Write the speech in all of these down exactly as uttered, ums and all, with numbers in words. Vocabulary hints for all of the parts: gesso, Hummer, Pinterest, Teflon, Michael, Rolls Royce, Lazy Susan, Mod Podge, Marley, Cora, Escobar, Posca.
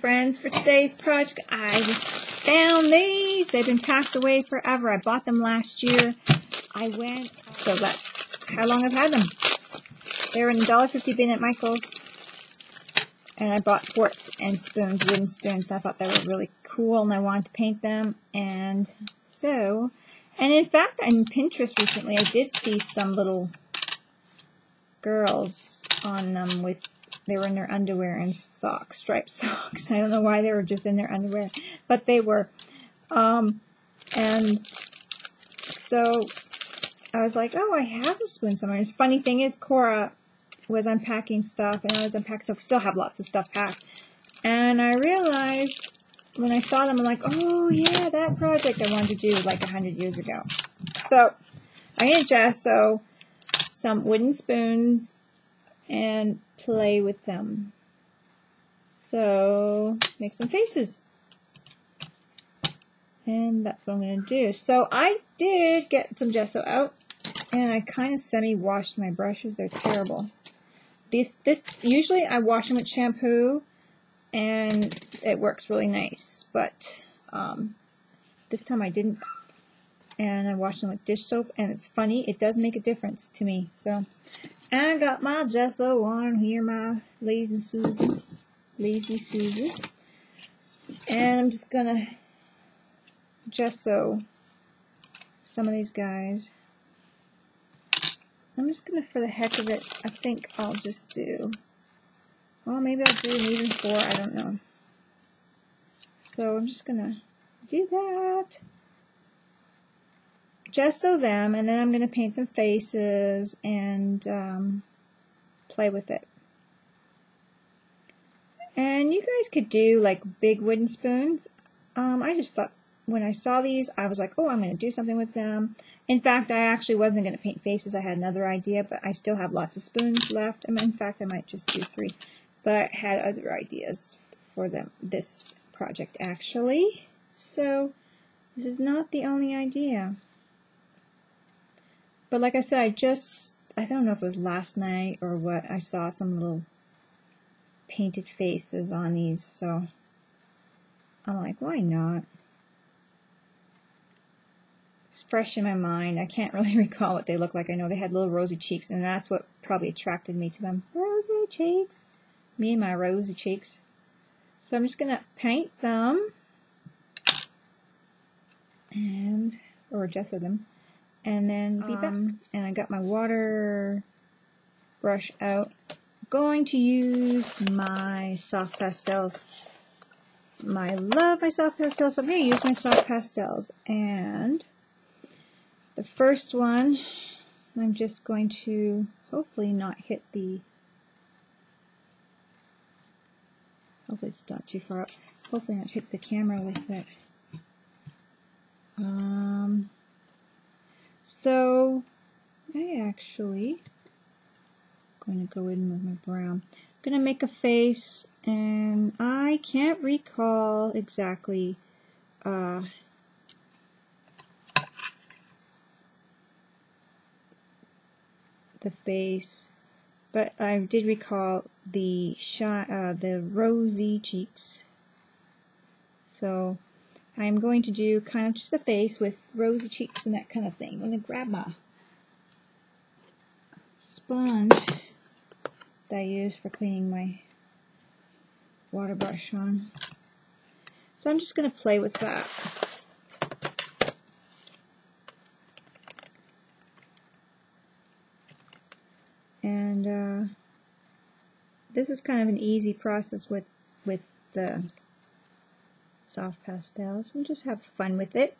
friends, for today's project, I found these. They've been packed away forever. I bought them last year. I went, so that's how long I've had them. They were in the one dollar fifty bin at Michael's. And I bought forks and spoons, wooden spoons. I thought they were really cool and I wanted to paint them. And so, and in fact, on Pinterest recently, I did see some little girls on them um, with, they were in their underwear and socks, striped socks. I don't know why they were just in their underwear, but they were. Um, and so I was like, oh, I have a spoon somewhere. And the funny thing is, Cora was unpacking stuff, and I was unpacking stuff. Still have lots of stuff packed. And I realized when I saw them, I'm like, oh, yeah, that project I wanted to do like a hundred years ago. So I'm going to gesso some wooden spoons and play with them. So make some faces. And that's what I'm going to do. So I did get some gesso out, and I kind of semi-washed my brushes. They're terrible. These, this, usually I wash them with shampoo, and it works really nice, but um, this time I didn't, and I washed them with dish soap, and it's funny, it does make a difference to me. So I got my gesso on here, my Lazy Susan, Lazy Susan, and I'm just gonna gesso some of these guys. I'm just gonna, for the heck of it, I think I'll just do, well, maybe I'll do an even four, I don't know. So I'm just gonna do that. Gesso them, and then I'm gonna paint some faces and um, play with it. And you guys could do like big wooden spoons. Um, I just thought, when I saw these, I was like, oh, I'm going to do something with them. In fact, I actually wasn't going to paint faces. I had another idea, but I still have lots of spoons left. I mean, in fact, I might just do three. But I had other ideas for them, this project, actually. So this is not the only idea. But like I said, I just, I don't know if it was last night or what, I saw some little painted faces on these. So I'm like, why not? Fresh in my mind. I can't really recall what they look like. I know they had little rosy cheeks, and that's what probably attracted me to them. Rosy cheeks. Me and my rosy cheeks. So I'm just going to paint them and, or gesso them, and then be back. Um, and I got my water brush out. I'm going to use my soft pastels. I love my soft pastels, so I'm going to use my soft pastels. And the first one, I'm just going to hopefully not hit the, hopefully it's not too far up, hopefully not hit the camera with it. Um, so I actually, I'm going to go in with my brown. I'm going to make a face, and I can't recall exactly, uh, the face, but I did recall the shy, uh, the rosy cheeks. So I'm going to do kind of just a face with rosy cheeks and that kind of thing. I'm going to grab my sponge that I use for cleaning my water brush on. So I'm just going to play with that. And uh, this is kind of an easy process with, with the soft pastels, and just have fun with it.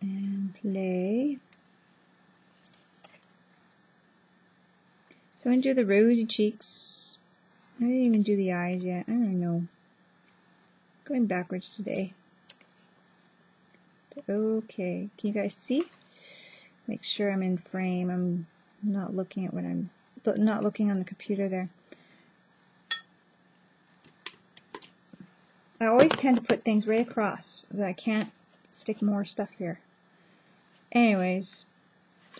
And play. So I'm going to do the rosy cheeks. I didn't even do the eyes yet. I don't know. Going backwards today. Okay, can you guys see? Make sure I'm in frame. I'm not looking at what I'm not looking on the computer there. I always tend to put things right across, but I can't stick more stuff here. Anyways,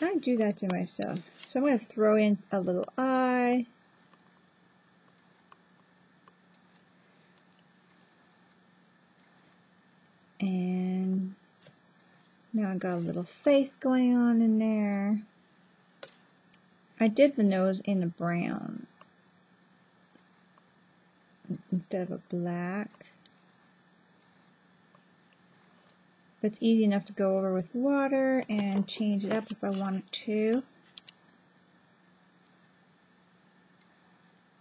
I do that to myself. So I'm going to throw in a little eye. And now I got a little face going on in there. I did the nose in a brown instead of a black. But it's easy enough to go over with water and change it up if I wanted to.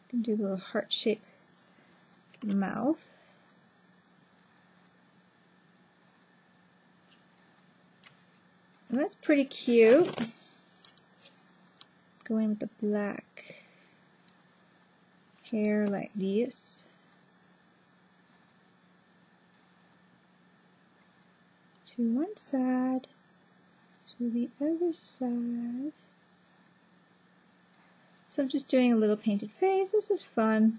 I can do a little heart-shaped mouth. And that's pretty cute. Going with the black hair like this. To one side, to the other side. So I'm just doing a little painted face. This is fun.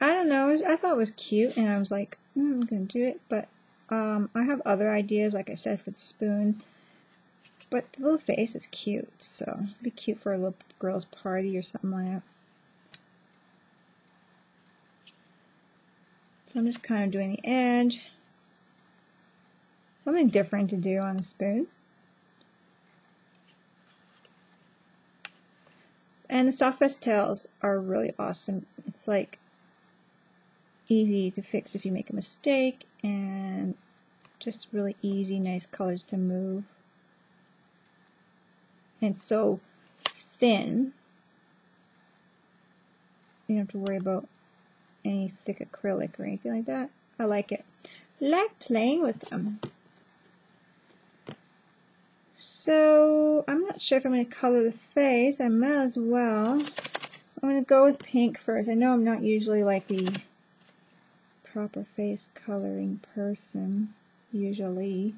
I don't know, I thought it was cute and I was like, mm, I'm going to do it, but um, I have other ideas, like I said, for the spoons. But the little face is cute, so it'd be cute for a little girl's party or something like that. So I'm just kind of doing the edge. Something different to do on the spoon. And the soft pastels are really awesome. It's like easy to fix if you make a mistake, and just really easy, nice colors to move. And so thin, you don't have to worry about any thick acrylic or anything like that. I like it. I like playing with them. So I'm not sure if I'm going to color the face. I might as well. I'm going to go with pink first. I know I'm not usually like the proper face coloring person, usually.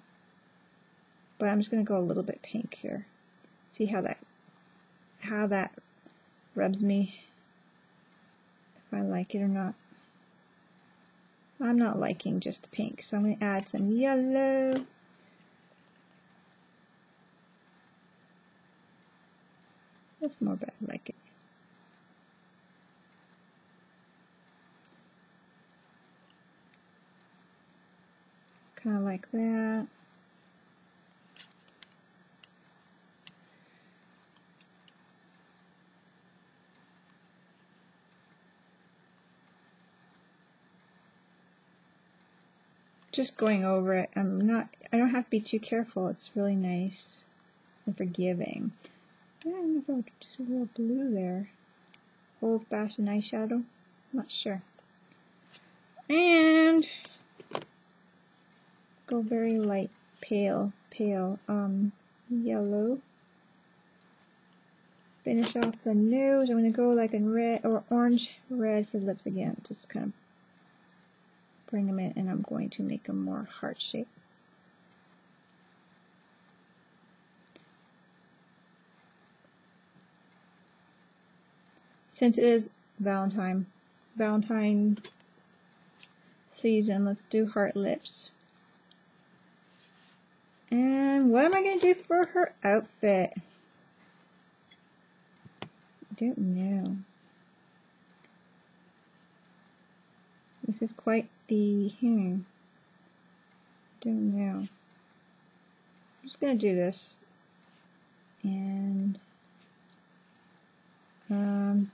But I'm just going to go a little bit pink here. See how that, how that rubs me, if I like it or not. I'm not liking just the pink, so I'm going to add some yellow. That's more bad, I like it. Kind of like that. Just going over it. I'm not, I don't have to be too careful. It's really nice and forgiving. Yeah, I don't know if I would just a little blue there. Old fashioned eyeshadow? Not sure. And go very light, pale, pale, um, yellow. Finish off the nose. I'm gonna go like in red or orange red for lips again. Just kind of bring them in, and I'm going to make them more heart shaped. Since it is Valentine, Valentine season, let's do heart lips. And what am I going to do for her outfit? I don't know. This is quite the hmm. Don't know. I'm just gonna do this, and um,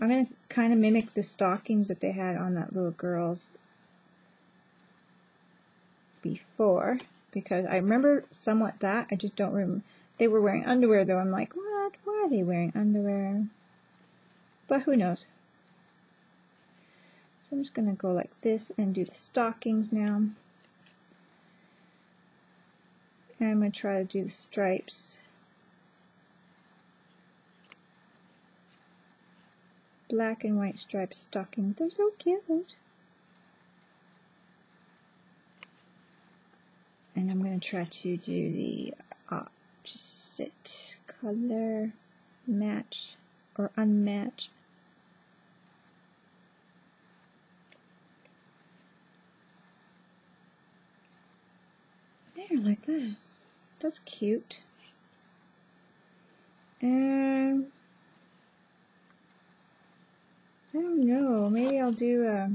I'm gonna kind of mimic the stockings that they had on that little girl's before, because I remember somewhat that. I just don't remember. They were wearing underwear though. I'm like, what? Why are they wearing underwear? But who knows? I'm just going to go like this and do the stockings now. And I'm going to try to do the stripes. Black and white striped stockings. They're so cute. And I'm going to try to do the opposite color match or unmatch. there like that. That's cute. Um, I don't know. Maybe I'll do a.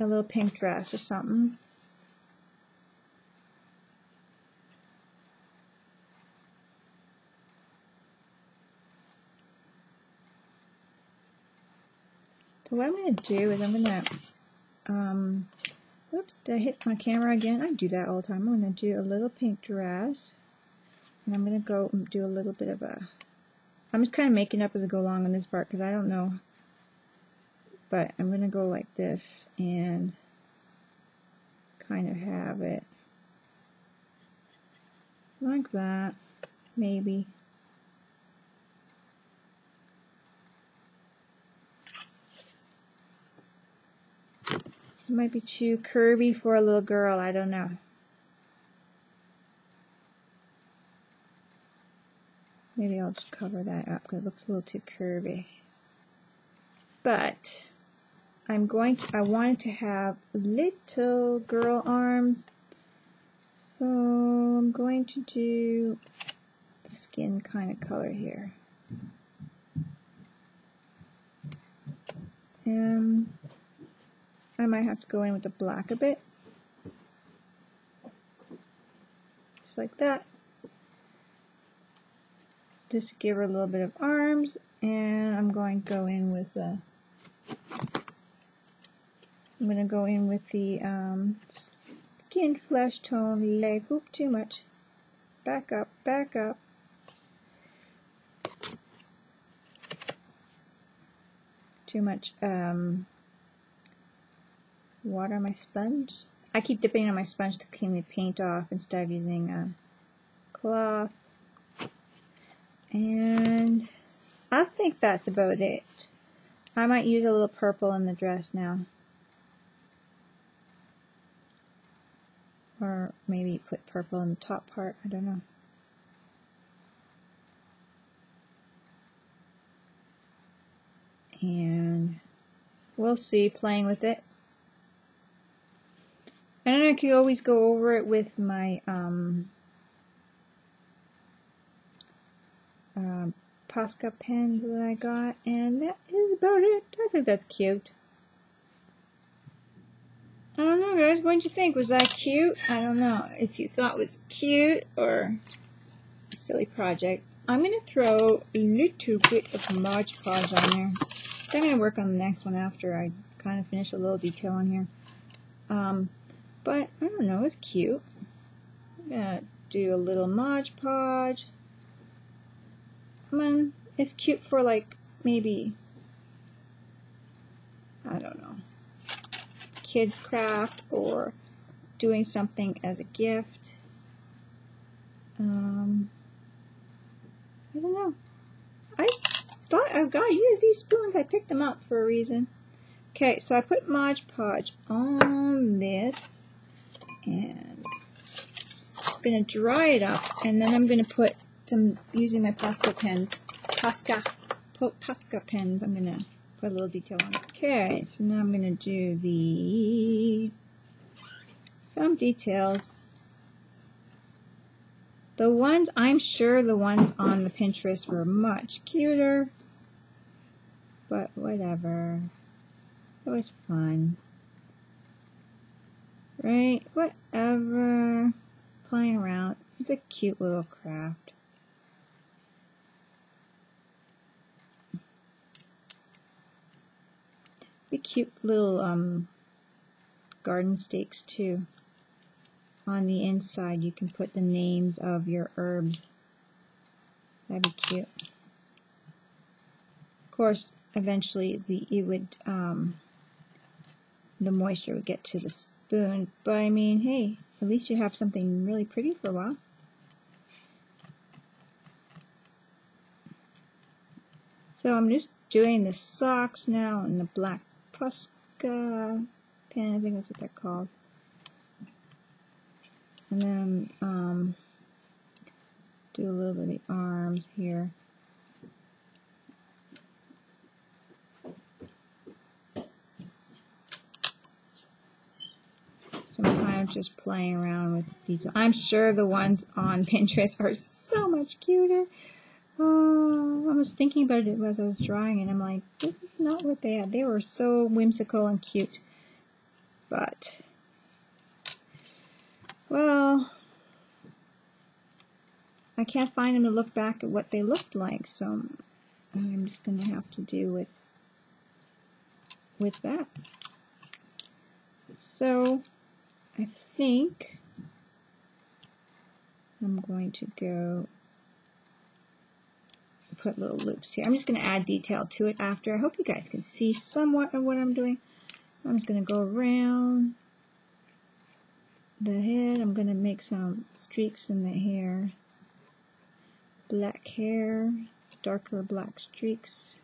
A little pink dress or something. So what I'm going to do is I'm going to, um, oops, did I hit my camera again? I do that all the time. I'm going to do a little pink dress, and I'm going to go and do a little bit of a, I'm just kind of making up as I go along on this part because I don't know. But I'm going to go like this and kind of have it like that, maybe. It might be too curvy for a little girl, I don't know. Maybe I'll just cover that up because it looks a little too curvy. But I'm going to, I wanted to have little girl arms, so I'm going to do skin kind of color here. Um, I might have to go in with the black a bit, just like that, just to give her a little bit of arms, and I'm going to go in with the I'm going to go in with the um, skin flesh tone leg. Oop, too much. Back up, back up. Too much um, water on my sponge. I keep dipping on my sponge to clean the paint off instead of using a cloth. And I think that's about it. I might use a little purple in the dress now. Or maybe put purple in the top part, I don't know. And we'll see, playing with it. And then I could always go over it with my um, uh, Posca pens that I got, and that is about it. I think that's cute. I don't know, guys, what did you think? Was that cute? I don't know if you thought it was cute or a silly project. I'm going to throw a little bit of Mod Podge on there. I'm going to work on the next one after I kind of finish a little detail on here. Um, but, I don't know, it's cute. I'm going to do a little Mod Podge. I mean, it's cute for like, maybe, I don't know. Kids craft or doing something as a gift. Um, I don't know. I just thought I've got to use these spoons. I picked them up for a reason. Okay, so I put Mod Podge on this and I'm going to dry it up, and then I'm going to put some, using my Posca pens, Posca, Posca pens, I'm going to a little detail on it. Okay, so now I'm going to do the some details. The ones, I'm sure the ones on the Pinterest were much cuter, but whatever. It was fun. Right? Whatever. Playing around. It's a cute little craft. Cute little um, garden stakes too. On the inside you can put the names of your herbs. That'd be cute. Of course eventually the it would um, the moisture would get to the spoon, but I mean, hey, at least you have something really pretty for a while. So I'm just doing the socks now and the black Posca pen, I think that's what they're called. And then um, do a little bit of the arms here. just playing around with detail. I'm sure the ones on Pinterest are so much cuter. Oh, I was thinking about it as I was drawing, and I'm like, this is not what they had. They were so whimsical and cute. But, well, I can't find them to look back at what they looked like, so I'm just going to have to do with with that. So I think I'm going to go put little loops here. I'm just going to add detail to it after. I hope you guys can see somewhat of what I'm doing. I'm just going to go around the head. I'm going to make some streaks in the hair. Black hair, darker black streaks.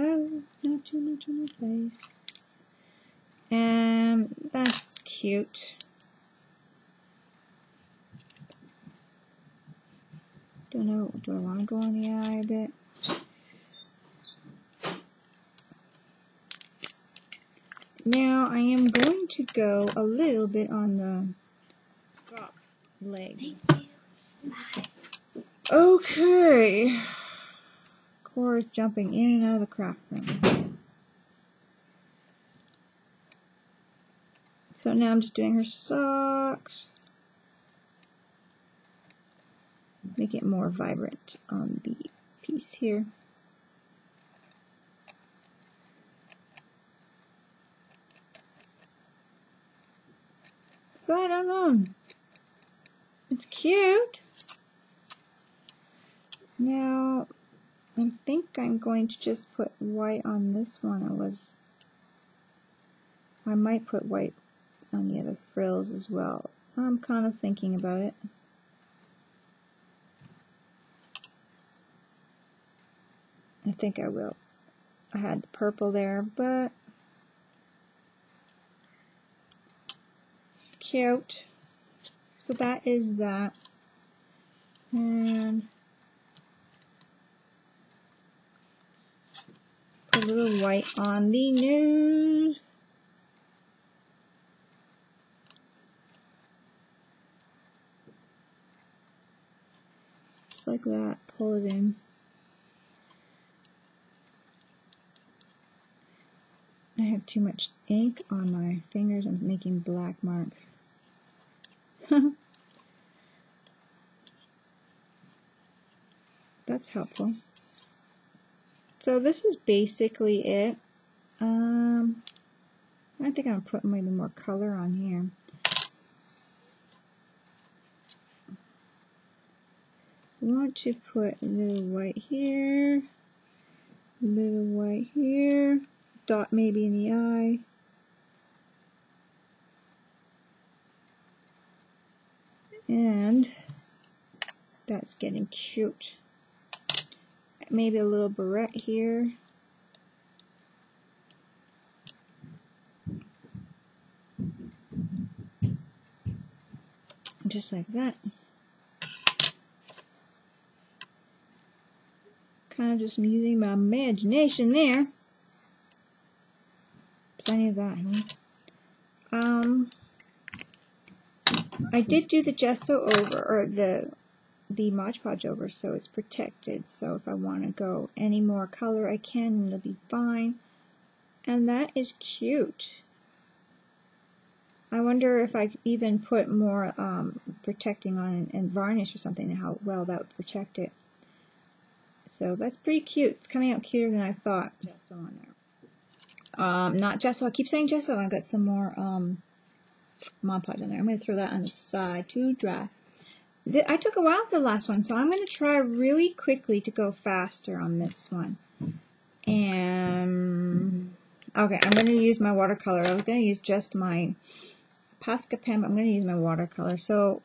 Oh, not too much on the face. Um, that's cute. Don't know, do I want to go on the eye a bit? Now I am going to go a little bit on the drop leg. Okay. Cora's jumping in and out of the craft room. So now I'm just doing her socks. Make it more vibrant on the piece here. So I don't know. It's cute. Now I think I'm going to just put white on this one. I was, I might put white on the other frills as well. I'm kind of thinking about it. I think I will. I had the purple there, but cute. So that is that. And a little white on the nose. Just like that, pull it in. I have too much ink on my fingers, I'm making black marks. That's helpful. So this is basically it. Um, I think I'm putting maybe more color on here. We want to put a little white here, a little white here, dot maybe in the eye. And that's getting cute. Maybe a little barrette here. Just like that. Kind of just using my imagination there. Plenty of that, huh? Um, I did do the gesso over, or the the Mod Podge over, so it's protected, so if I want to go any more color I can, and it'll be fine. And that is cute. I wonder if I even put more um, protecting on and varnish or something, how well that would protect it. So that's pretty cute. It's coming out cuter than I thought. Gesso on there. Um, not gesso. I keep saying gesso. I've got some more um, Mod Podge on there. I'm going to throw that on the side to dry. I took a while for the last one, so I'm going to try really quickly to go faster on this one. And okay, I'm going to use my watercolor. I was going to use just my Posca pen, but I'm going to use my watercolor. So,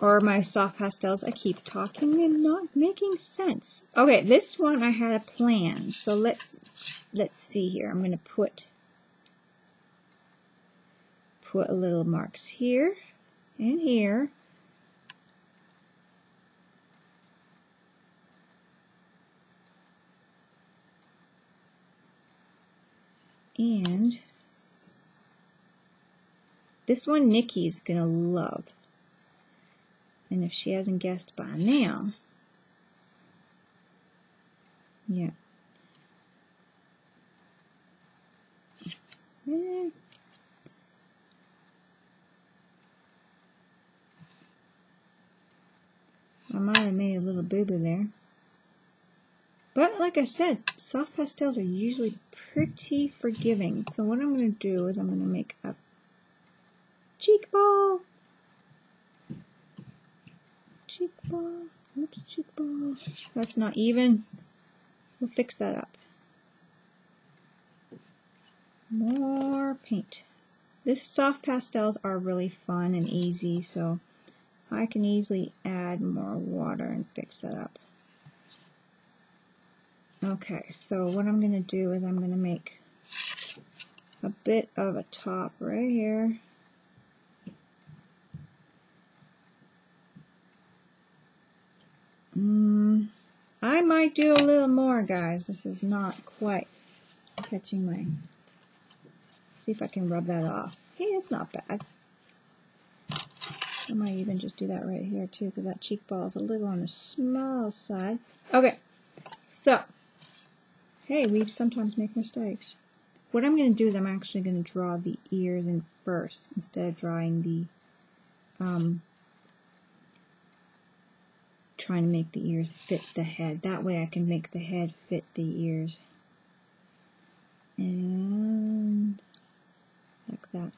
or my soft pastels. I keep talking and not making sense. Okay, this one I had a plan. So let's let's see here. I'm going to put put a little marks here and here. And this one Nikki's gonna love. And if she hasn't guessed by now, yeah. Eh. I might have made a little boo-boo there. But like I said, soft pastels are usually pretty forgiving. So what I'm going to do is I'm going to make a cheek ball. Cheek ball. Oops, cheek ball. That's not even. We'll fix that up. More paint. This soft pastels are really fun and easy, so I can easily add more water and fix that up. Okay, so what I'm going to do is I'm going to make a bit of a top right here. Mm, I might do a little more, guys. This is not quite catching my... See if I can rub that off. Hey, it's not bad. I might even just do that right here too, because that cheek ball is a little on the small side. Okay, so, hey, we sometimes make mistakes. What I'm going to do is I'm actually going to draw the ears in first instead of drawing the, um, trying to make the ears fit the head. That way I can make the head fit the ears. And like that.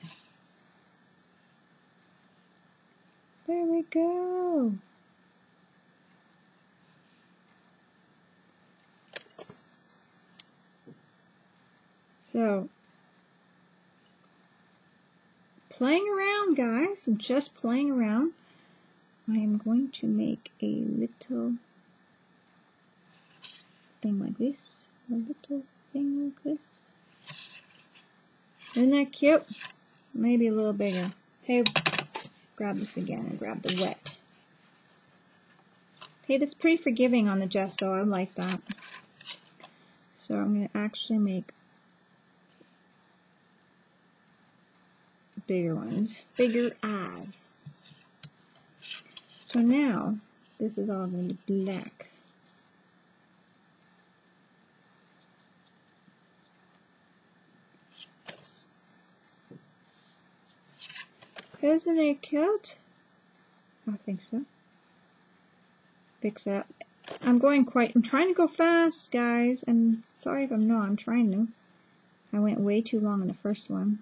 There we go. So, playing around, guys. I'm just playing around. I am going to make a little thing like this. A little thing like this. Isn't that cute? Maybe a little bigger. Hey. Grab this again and grab the wet. Hey, that's pretty forgiving on the gesso. I like that. So I'm going to actually make bigger ones, bigger eyes. So now this is all going to be black. Isn't it cute? I think so. Fix that. I'm going quite, I'm trying to go fast, guys. I'm sorry if I'm not, I'm trying to. I went way too long in the first one.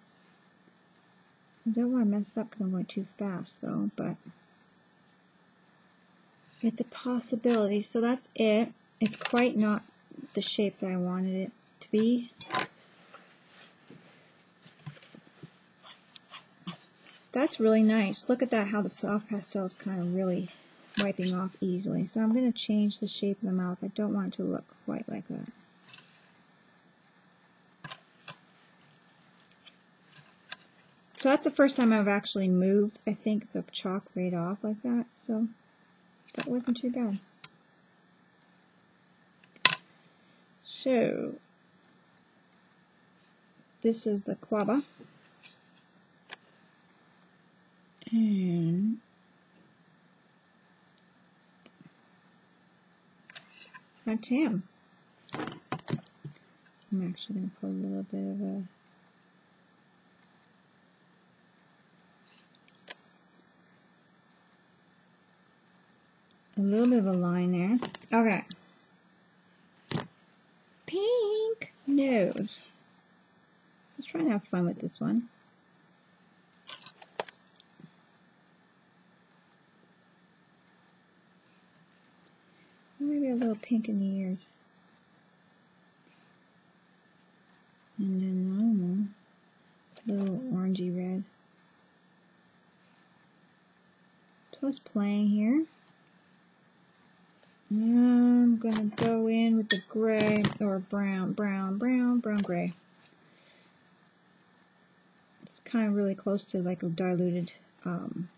I don't want to mess up because I went too fast, though, but it's a possibility. So that's it. It's quite not the shape that I wanted it to be. That's really nice. Look at that, how the soft pastel is kind of really wiping off easily. So I'm going to change the shape of the mouth. I don't want it to look quite like that. So that's the first time I've actually moved, I think, the chalk right off like that. So that wasn't too bad. So this is the quabba. And that's him. I'm actually going to put a little bit of a a little bit of a line there. Okay. Pink nose. Just trying to have fun with this one. Maybe a little pink in the ears. And then, I don't know, a little orangey red. So it's playing here. I'm going to go in with the gray, or brown, brown, brown, brown, gray. It's kind of really close to like a diluted um,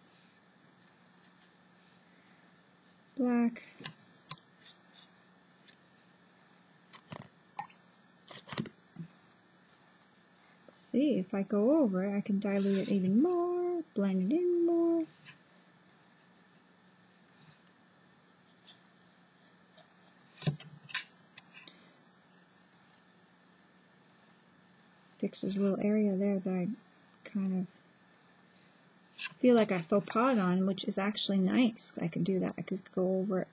black. see, if I go over, I can dilute it even more, blend it in more. Fix this little area there that I kind of feel like I faux pas on, which is actually nice. I could do that. I could go over it.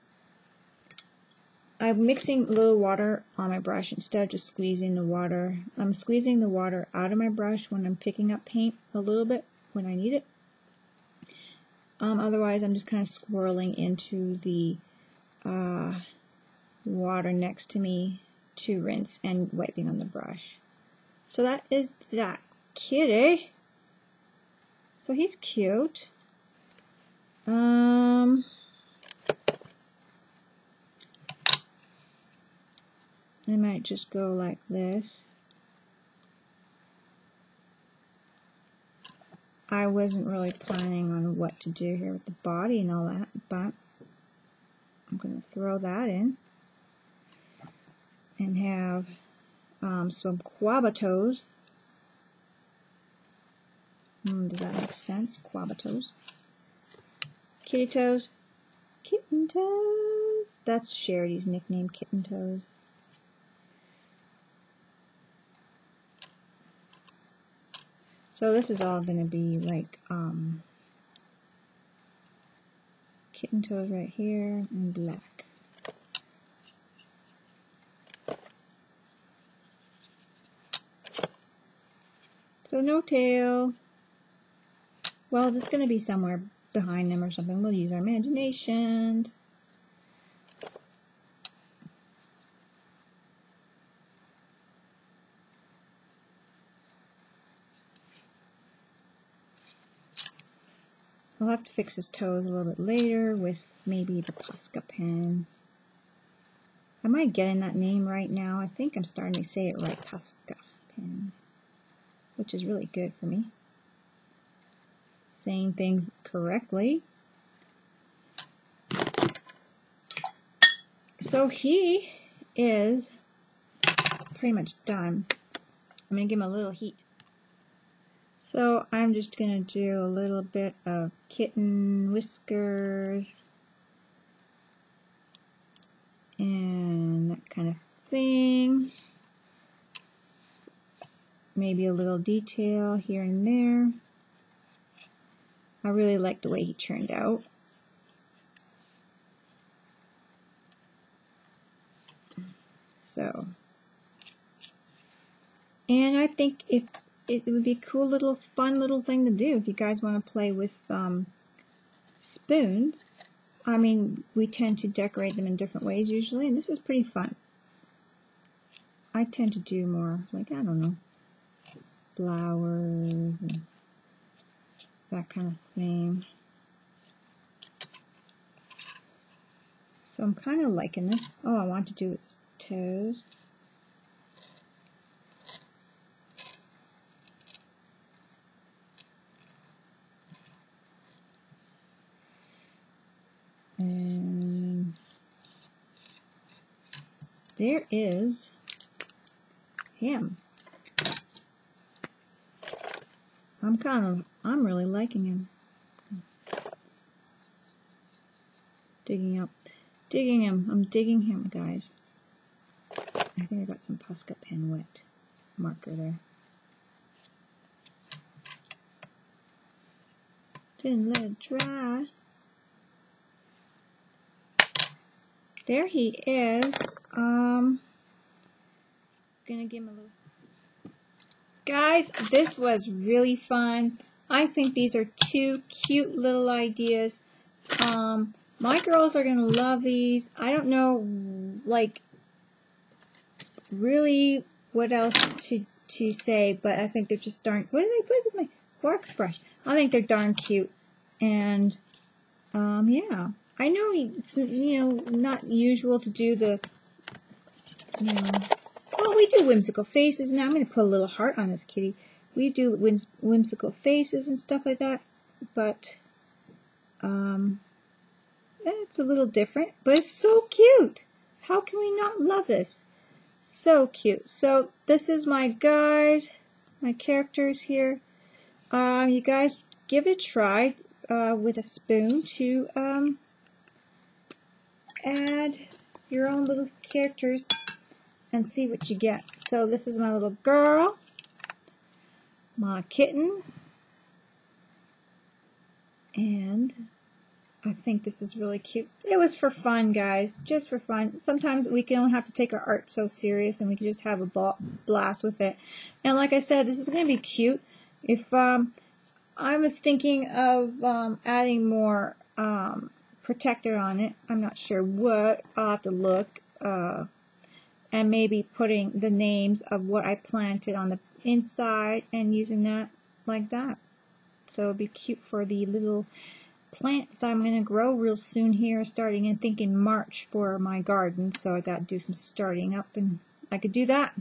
I'm mixing a little water on my brush instead of just squeezing the water. I'm squeezing the water out of my brush when I'm picking up paint a little bit when I need it. Um, otherwise, I'm just kind of swirling into the uh, water next to me to rinse and wiping on the brush. So that is that kitty. So he's cute. Um... I might just go like this. I wasn't really planning on what to do here with the body and all that, but I'm going to throw that in and have um, some quabatos. Mm, does that make sense? Quabatos. Kitty toes. Kitten toes. That's Charity's nickname, Kitten Toes. So this is all going to be like um, kitten toes right here and black. So no tail. Well, it's going to be somewhere behind them or something. We'll use our imaginations. I'll have to fix his toes a little bit later with maybe the Posca pen. Am I getting that name right now? I think I'm starting to say it right, Posca pen, which is really good for me. Saying things correctly. So he is pretty much done. I'm going to give him a little heat. So I'm just going to do a little bit of kitten whiskers and that kind of thing. Maybe a little detail here and there. I really like the way he turned out. So, and I think if It would be a cool little, fun little thing to do if you guys want to play with um, spoons. I mean, we tend to decorate them in different ways usually, and this is pretty fun. I tend to do more, like, I don't know, flowers and that kind of thing. So I'm kind of liking this. Oh, I want to do its toes. And there is him. I'm kind of, I'm really liking him. Digging up, digging him. I'm digging him, guys. I think I got some Posca pen wet marker there. Didn't let it dry. There he is. Um, gonna give him a little. Guys, this was really fun. I think these are two cute little ideas. Um, my girls are gonna love these. I don't know, like, really what else to to say, but I think they're just darn. What did I put with my bark brush? I think they're darn cute, and um, yeah. I know it's, you know, not usual to do the, you know, well, we do whimsical faces. Now I'm going to put a little heart on this kitty. We do whims whimsical faces and stuff like that, but um, it's a little different, but it's so cute. How can we not love this? So cute. So this is my guys. my characters here. Um, you guys give it a try uh, with a spoon to um, add your own little characters and see what you get. So this is my little girl, my kitten, and I think this is really cute. It was for fun, guys, just for fun. Sometimes we don't have to take our art so serious, and we can just have a blast with it. And like I said, this is going to be cute. If um, I was thinking of um, adding more um, protector on it, I'm not sure what. I'll have to look, uh, and maybe putting the names of what I planted on the inside and using that like that. So it'll be cute for the little plants I'm going to grow real soon here, starting I think in March for my garden. So I got to do some starting up, and I could do that.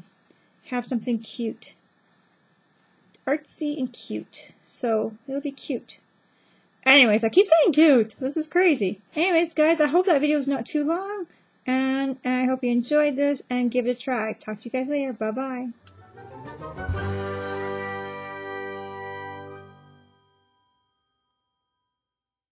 Have something cute, artsy and cute. So it'll be cute. Anyways, I keep saying cute. This is crazy. Anyways, guys, I hope that video is not too long, and I hope you enjoyed this and give it a try. Talk to you guys later. Bye bye.